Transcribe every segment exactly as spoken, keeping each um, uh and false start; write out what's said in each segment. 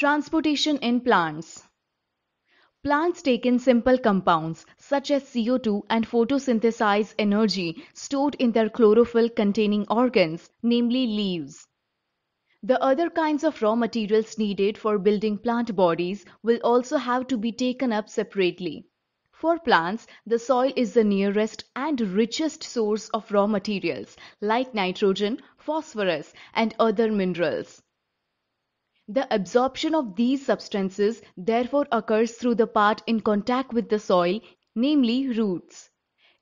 Transportation in plants. Plants take in simple compounds such as C O two and photosynthesize energy stored in their chlorophyll containing organs, namely leaves. The other kinds of raw materials needed for building plant bodies will also have to be taken up separately. For plants, the soil is the nearest and richest source of raw materials like nitrogen, phosphorus, and other minerals. The absorption of these substances therefore occurs through the part in contact with the soil, namely roots.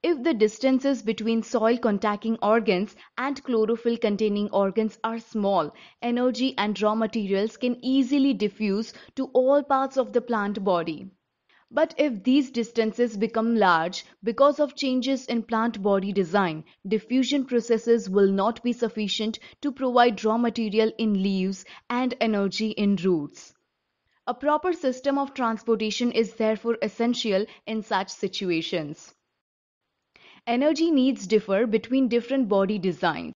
If the distances between soil-contacting organs and chlorophyll-containing organs are small, energy and raw materials can easily diffuse to all parts of the plant body. But if these distances become large because of changes in plant body design, diffusion processes will not be sufficient to provide raw material in leaves and energy in roots. A proper system of transportation is therefore essential in such situations. Energy needs differ between different body designs.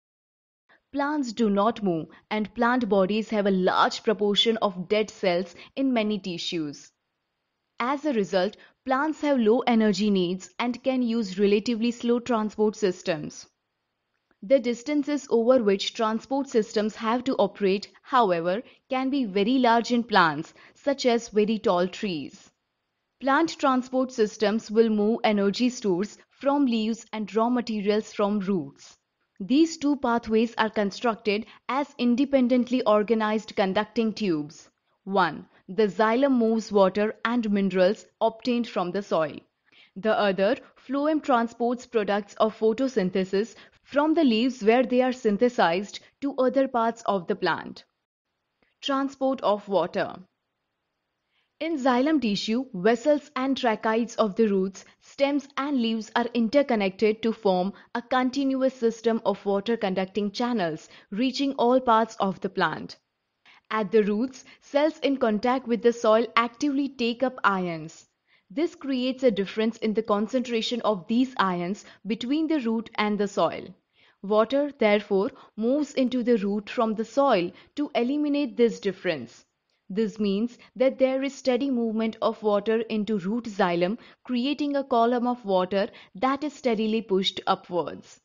Plants do not move, and plant bodies have a large proportion of dead cells in many tissues. As a result, plants have low energy needs and can use relatively slow transport systems. The distances over which transport systems have to operate, however, can be very large in plants, such as very tall trees. Plant transport systems will move energy stores from leaves and raw materials from roots. These two pathways are constructed as independently organized conducting tubes. One. The xylem moves water and minerals obtained from the soil. The other, phloem, transports products of photosynthesis from the leaves where they are synthesized to other parts of the plant. Transport of water. In xylem tissue, vessels and tracheids of the roots, stems and leaves are interconnected to form a continuous system of water-conducting channels reaching all parts of the plant. At the roots, cells in contact with the soil actively take up ions. This creates a difference in the concentration of these ions between the root and the soil. Water, therefore, moves into the root from the soil to eliminate this difference. This means that there is steady movement of water into root xylem, creating a column of water that is steadily pushed upwards.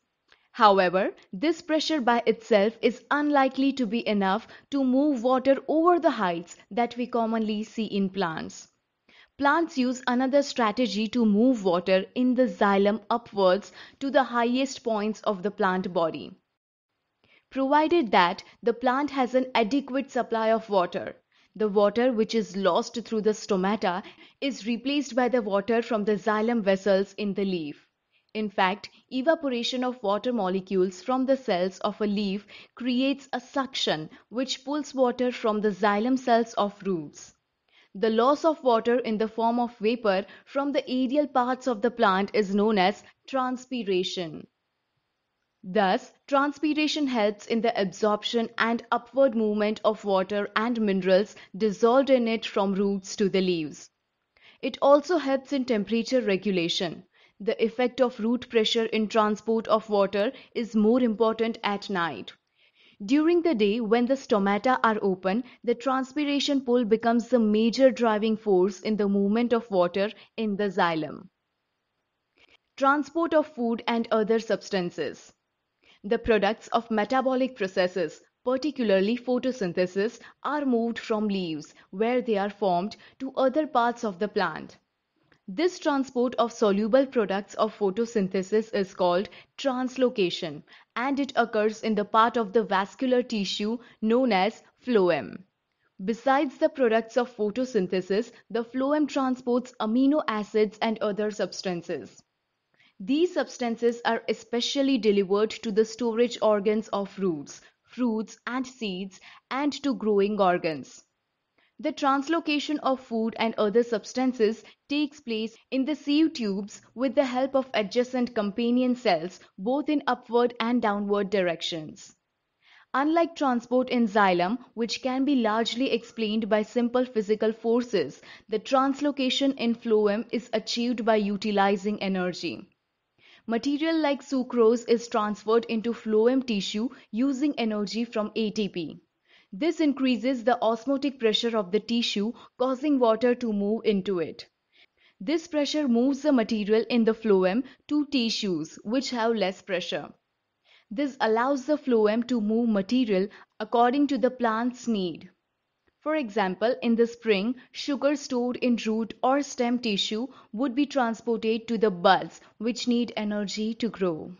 However, this pressure by itself is unlikely to be enough to move water over the heights that we commonly see in plants. Plants use another strategy to move water in the xylem upwards to the highest points of the plant body, provided that the plant has an adequate supply of water. The water which is lost through the stomata is replaced by the water from the xylem vessels in the leaf. In fact, evaporation of water molecules from the cells of a leaf creates a suction which pulls water from the xylem cells of roots. The loss of water in the form of vapor from the aerial parts of the plant is known as transpiration. Thus, transpiration helps in the absorption and upward movement of water and minerals dissolved in it from roots to the leaves. It also helps in temperature regulation. The effect of root pressure in transport of water is more important at night. During the day, when the stomata are open, the transpiration pull becomes the major driving force in the movement of water in the xylem. Transport of food and other substances. The products of metabolic processes, particularly photosynthesis, are moved from leaves, where they are formed, to other parts of the plant. This transport of soluble products of photosynthesis is called translocation, and it occurs in the part of the vascular tissue known as phloem. Besides the products of photosynthesis, the phloem transports amino acids and other substances. These substances are especially delivered to the storage organs of roots, fruits and seeds, and to growing organs. The translocation of food and other substances takes place in the sieve tubes with the help of adjacent companion cells, both in upward and downward directions. Unlike transport in xylem, which can be largely explained by simple physical forces, the translocation in phloem is achieved by utilizing energy. Material like sucrose is transferred into phloem tissue using energy from A T P. This increases the osmotic pressure of the tissue, causing water to move into it. This pressure moves the material in the phloem to tissues which have less pressure. This allows the phloem to move material according to the plant's need. For example, in the spring, sugar stored in root or stem tissue would be transported to the buds, which need energy to grow.